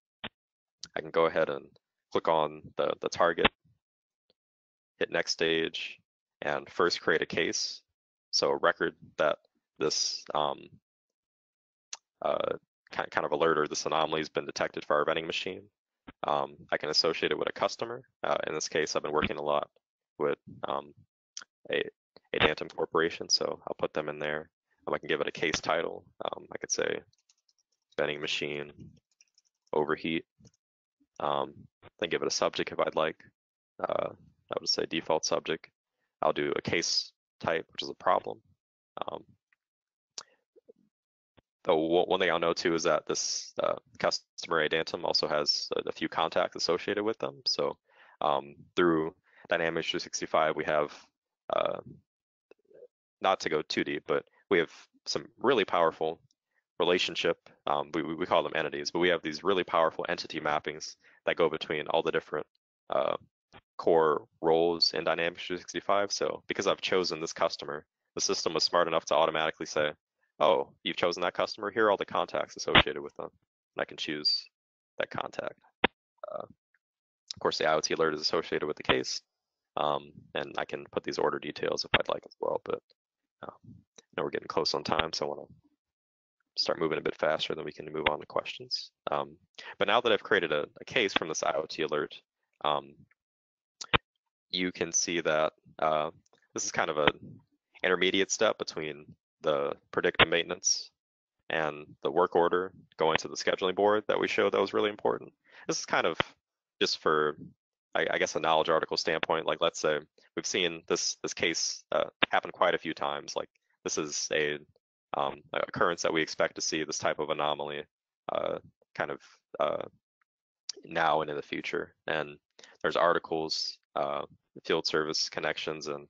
I can go ahead and click on the, the target, hit next stage, and first create a case. So a record that this um, uh, kind, kind of alert or this anomaly has been detected for our vending machine. Um, I can associate it with a customer. Uh, in this case, I've been working a lot with um, a, a Danton corporation, so I'll put them in there. Um, I can give it a case title. Um, I could say vending machine overheat. Um, then give it a subject if I'd like. Uh, I would say default subject. I'll do a case type, which is a problem. Um, So one thing I'll note too is that this uh, customer adantum also has a, a few contacts associated with them. So um, through Dynamics three sixty-five, we have, uh, not to go too deep, but we have some really powerful relationship, um, we, we call them entities, but we have these really powerful entity mappings that go between all the different uh, core roles in Dynamics three sixty-five. So because I've chosen this customer, the system was smart enough to automatically say, oh, you've chosen that customer. Here are all the contacts associated with them. And I can choose that contact. Uh, of course, the IoT alert is associated with the case. Um, and I can put these order details if I'd like as well. But um, I know we're getting close on time, so I want to start moving a bit faster, then we can move on to questions. Um, but now that I've created a, a case from this IoT alert, um, you can see that uh, this is kind of an intermediate step between the predictive maintenance and the work order going to the scheduling board that we showed that was really important. This is kind of just for, I, I guess, a knowledge article standpoint. Like, let's say we've seen this this case uh, happen quite a few times. Like, this is a um, occurrence that we expect to see this type of anomaly uh, kind of uh, now and in the future. And there's articles, uh, field service connections, and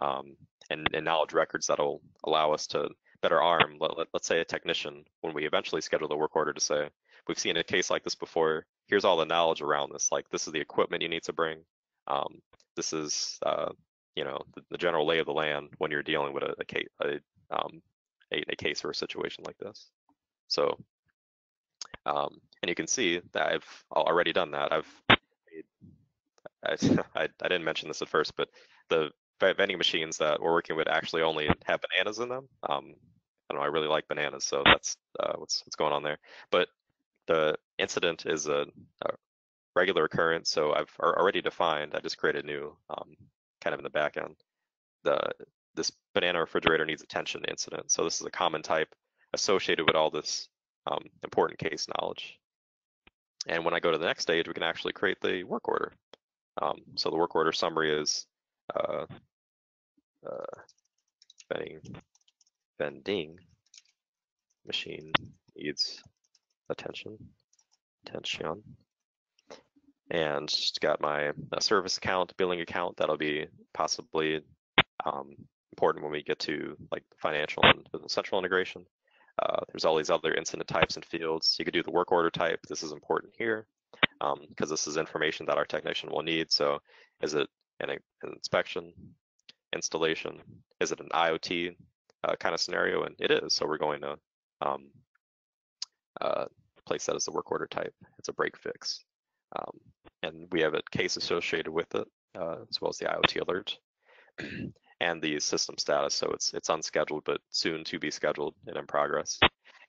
um, and, and knowledge records that'll allow us to better arm, let, let, let's say, a technician when we eventually schedule the work order to say, we've seen a case like this before, here's all the knowledge around this, like this is the equipment you need to bring, um, this is uh, you know, the, the general lay of the land when you're dealing with a, a, case, a, um, a, a case or a situation like this. So, um, and you can see that I've already done that. I've I, I, I didn't mention this at first, but the vending machines that we're working with actually only have bananas in them. Um, I don't know, I really like bananas, so that's uh, what's what's going on there. But the incident is a, a regular occurrence, so I've already defined. I just created a new um, kind of in the back end. The this banana refrigerator needs attention incident. So this is a common type associated with all this um, important case knowledge. And when I go to the next stage, we can actually create the work order. Um, so the work order summary is uh, uh, vending, vending machine needs attention, attention, and just got my uh, service account, billing account. That'll be possibly um, important when we get to like financial and business central integration. Uh, there's all these other incident types and fields. You could do the work order type. This is important here, because um, this is information that our technician will need. So is it an, an inspection, installation? Is it an IoT uh, kind of scenario? And it is, so we're going to um, uh, place that as the work order type. It's a break fix. Um, and we have a case associated with it, uh, as well as the IoT alert and the system status. So it's it's unscheduled, but soon to be scheduled and in progress.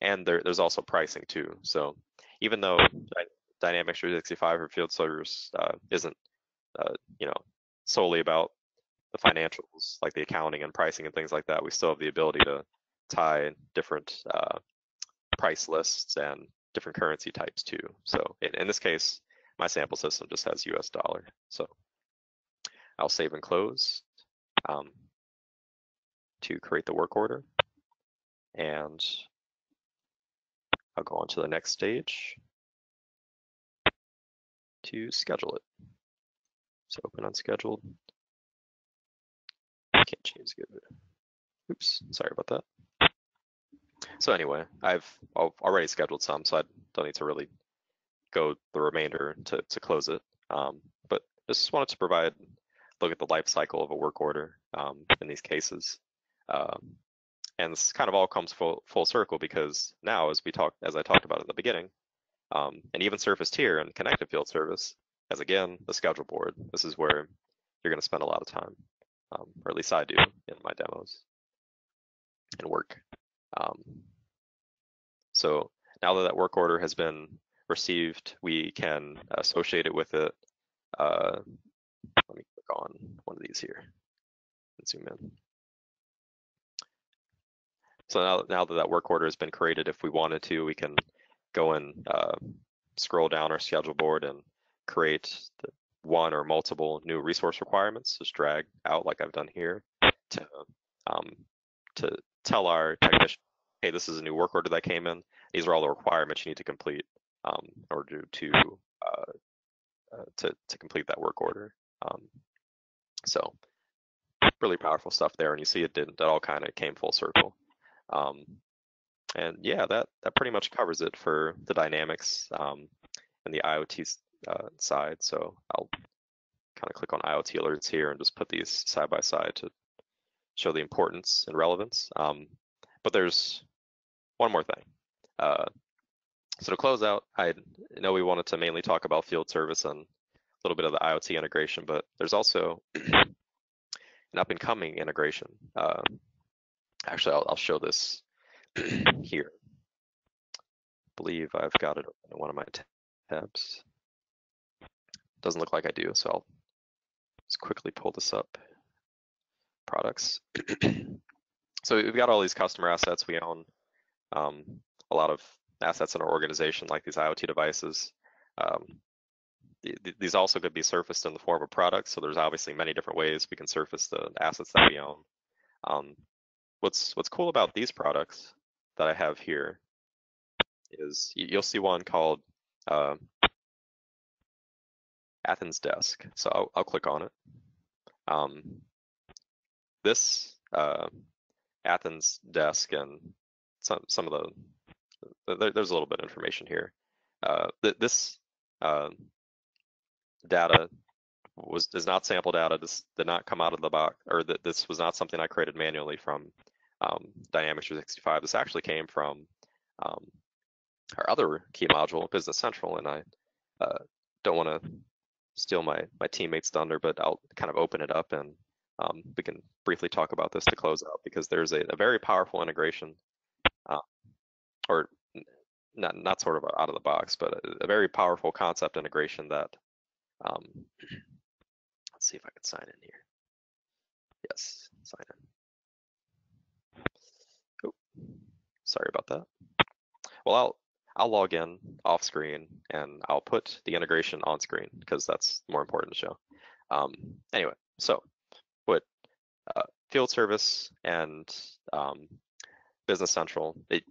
And there, there's also pricing too. So even though I, Dynamics three sixty-five or field service uh, isn't, uh, you know, solely about the financials, like the accounting and pricing and things like that. We still have the ability to tie different uh, price lists and different currency types too. So in, in this case, my sample system just has U S dollar. So I'll save and close um, to create the work order, and I'll go on to the next stage to schedule it. So open unscheduled. I can't change it. Oops, sorry about that. So anyway, I've already scheduled some, so I don't need to really go the remainder to, to close it. Um, but just wanted to provide a look at the life cycle of a work order um, in these cases. Um, and this kind of all comes full, full circle, because now, as we talked, as I talked about at the beginning, Um, and even surfaced here in Connected Field Service, as again, the schedule board. This is where you're going to spend a lot of time, um, or at least I do in my demos and work. Um, so now that that work order has been received, we can associate it with it. Uh, let me click on one of these here and zoom in. So now, now that that work order has been created, if we wanted to, we can go and uh, scroll down our schedule board and create the one or multiple new resource requirements. Just drag out like I've done here to um, to tell our technician, hey, this is a new work order that came in. These are all the requirements you need to complete um, in order to uh, uh, to to complete that work order. Um, so really powerful stuff there, and you see it didn't. That all kind of came full circle. Um, And yeah, that, that pretty much covers it for the Dynamics um, and the IoT uh, side. So I'll kind of click on IoT alerts here and just put these side by side to show the importance and relevance. Um, but there's one more thing. Uh, so to close out, I know we wanted to mainly talk about field service and a little bit of the IoT integration, but there's also an up and coming integration. Uh, actually, I'll, I'll show this here. I believe I've got it in one of my tabs. Doesn't look like I do, so I'll just quickly pull this up. Products. So we've got all these customer assets. We own um, a lot of assets in our organization, like these IoT devices. Um, th th these also could be surfaced in the form of products. So there's obviously many different ways we can surface the assets that we own. Um, what's what's cool about these products that I have here is you'll see one called uh, Athens Desk. So I'll, I'll click on it. Um, this uh, Athens Desk and some some of the there, there's a little bit of information here. Uh, th this uh, data was is not sample data. This did not come out of the box, or that this was not something I created manually from um, Dynamics three sixty-five. This actually came from um, our other key module, Business Central, and I uh, don't want to steal my my teammates' thunder, but I'll kind of open it up and um, we can briefly talk about this to close out, because there's a, a very powerful integration, uh, or not not sort of out of the box, but a, a very powerful concept integration that. Um, let's see if I can sign in here. Yes, sign in. Oh, sorry about that. Well, I'll I'll log in off screen and I'll put the integration on screen because that's more important to show. Um, anyway, so what uh, Field Service and um, Business Central, it,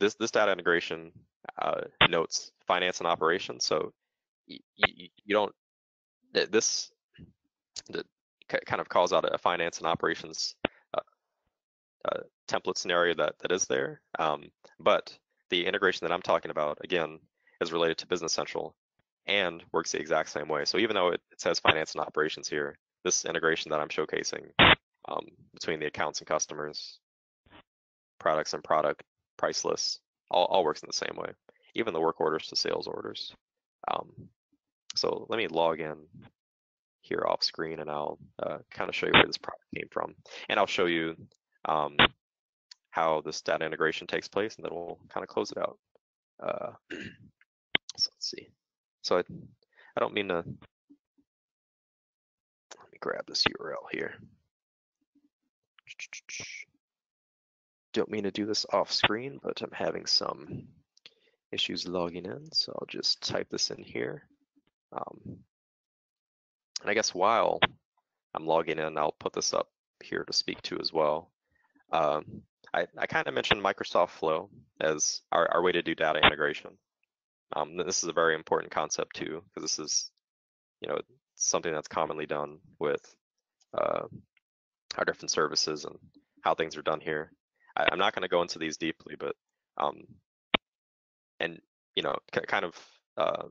this this data integration uh, notes finance and operations. So you, you, you don't this the, kind of calls out a finance and operations uh, uh, template scenario that that is there, um, but the integration that I'm talking about, again, is related to Business Central and works the exact same way. So even though it, it says finance and operations here, this integration that I'm showcasing um, between the accounts and customers, products and product price lists, all, all works in the same way, even the work orders to sales orders. Um, so let me log in here off screen and I'll uh, kind of show you where this product came from. And I'll show you um, how this data integration takes place, and then we'll kind of close it out. Uh, so let's see. So I, I don't mean to, let me grab this U R L here. Don't mean to do this off screen, but I'm having some issues logging in. So I'll just type this in here. Um, and I guess while I'm logging in, I'll put this up here to speak to as well. Um, I, I kind of mentioned Microsoft Flow as our, our way to do data integration. Um, this is a very important concept too, because this is, you know, something that's commonly done with uh, our different services and how things are done here. I, I'm not going to go into these deeply, but um, and you know, kind of uh,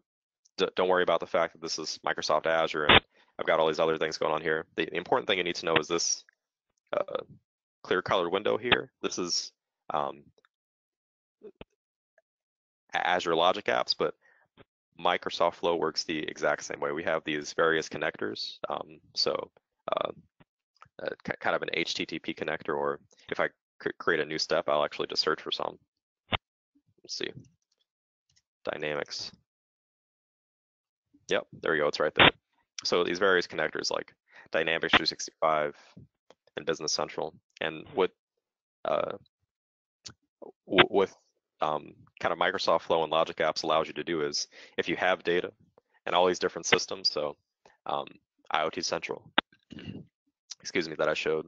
d don't worry about the fact that this is Microsoft Azure and I've got all these other things going on here. The, the important thing you need to know is this. Uh, clear colored window here. This is um, Azure Logic Apps, but Microsoft Flow works the exact same way. We have these various connectors. Um, so uh, uh, kind of an H T T P connector, or if I create a new step, I'll actually just search for some. Let's see. Dynamics. Yep, there we go. It's right there. So these various connectors like Dynamics three sixty-five and Business Central. And with uh, with um, kind of Microsoft Flow and Logic Apps allows you to do is, if you have data and all these different systems, so um, IoT Central, excuse me, that I showed,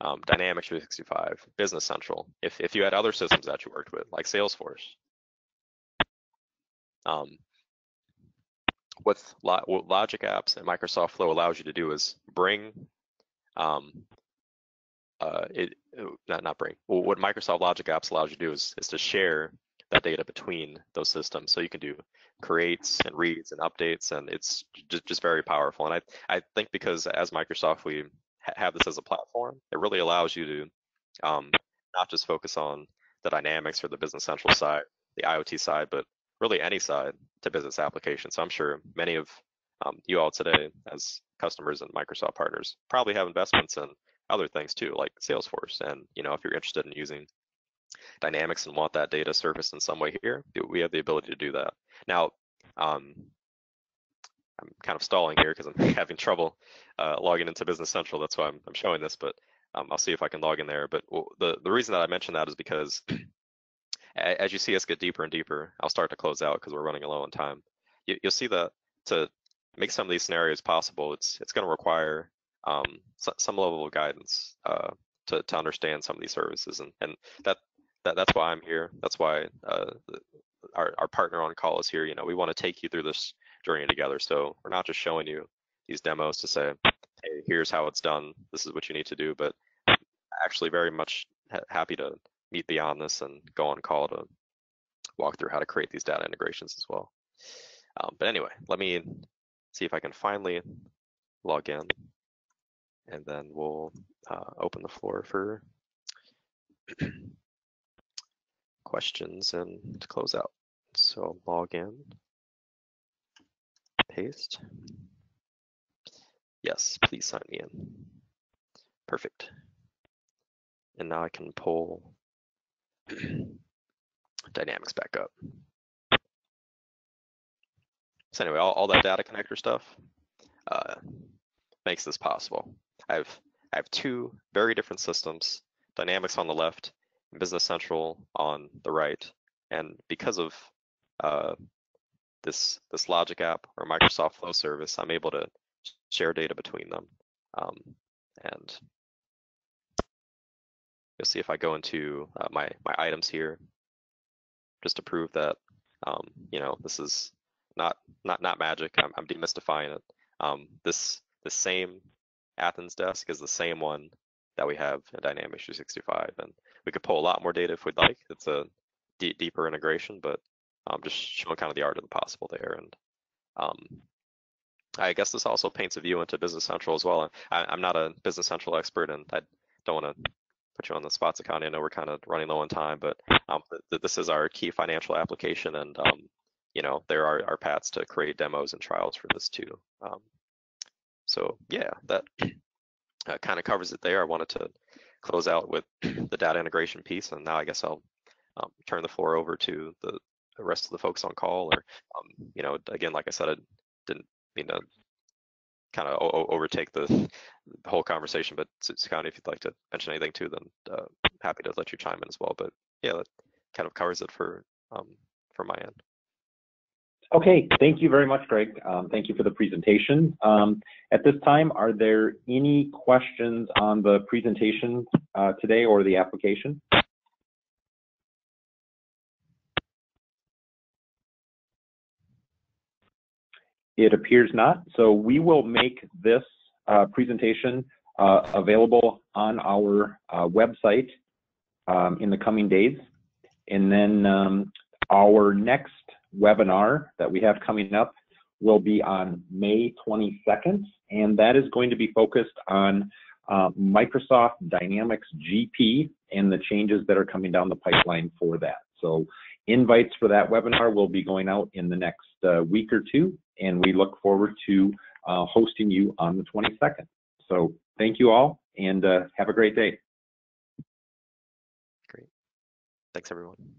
um, Dynamics three sixty-five, Business Central. If if you had other systems that you worked with, like Salesforce, um, with Lo what Logic Apps and Microsoft Flow allows you to do is bring um, Uh, it, not, not bring. Well, what Microsoft Logic Apps allows you to do is, is to share that data between those systems. So you can do creates and reads and updates, and it's just, just very powerful. And I, I think because as Microsoft, we ha have this as a platform, it really allows you to um, not just focus on the Dynamics or the Business Central side, the IoT side, but really any side to business applications. So I'm sure many of um, you all today as customers and Microsoft partners probably have investments in other things too, like Salesforce. And you know, if you're interested in using Dynamics and want that data surfaced in some way here, we have the ability to do that. Now, um, I'm kind of stalling here because I'm having trouble uh, logging into Business Central. That's why I'm, I'm showing this, but Um, I'll see if I can log in there. But the, the reason that I mentioned that is because as you see us get deeper and deeper, I'll start to close out because we're running low on time. You, you'll see that to make some of these scenarios possible, it's it's going to require um, some level of guidance uh, to, to understand some of these services. And, and that, that that's why I'm here. That's why uh, our, our partner on call is here. You know, we want to take you through this journey together. So we're not just showing you these demos to say, hey, here's how it's done, this is what you need to do, but actually very much ha happy to meet beyond this and go on call to walk through how to create these data integrations as well. Um, but anyway, let me see if I can finally log in, and then we'll uh, open the floor for questions and to close out. So log in, paste. Yes, please sign me in. Perfect. And now I can pull Dynamics back up. So anyway, all, all that data connector stuff uh, makes this possible. I've I have two very different systems, Dynamics on the left, and Business Central on the right. And because of uh, this this Logic app or Microsoft Flow service, I'm able to share data between them. Um, and you'll see if I go into uh, my, my items here, just to prove that, um, you know, this is not not not magic. I'm, I'm demystifying it. Um, this the same Athens desk is the same one that we have in Dynamics three sixty-five, and we could pull a lot more data if we'd like. It's a d deeper integration, but I'm um, just showing kind of the art of the possible there. And um, I guess this also paints a view into Business Central as well. I, I'm not a Business Central expert, and I don't want to put you on the spot, Sukanya. I know we're kind of running low on time, but um, th this is our key financial application, and um, you know, there are, are paths to create demos and trials for this too. Um, so yeah, that uh, kind of covers it there. I wanted to close out with the data integration piece, and now I guess I'll um, turn the floor over to the, the rest of the folks on call. Or um, you know, again, like I said, I didn't mean to kind of overtake the, the whole conversation, but Sukanya, if you'd like to mention anything too, then uh, happy to let you chime in as well. But yeah, that kind of covers it for um, for my end. Okay, thank you very much, Greg. Um, thank you for the presentation. Um, at this time, are there any questions on the presentation uh, today or the application? It appears not. So we will make this uh, presentation uh, available on our uh, website um, in the coming days. And then um, our next webinar that we have coming up will be on May twenty-second, and that is going to be focused on uh, Microsoft Dynamics G P and the changes that are coming down the pipeline for that. So invites for that webinar will be going out in the next uh, week or two, and we look forward to uh, hosting you on the twenty-second. So thank you all, and uh, have a great day. Great. Thanks, everyone.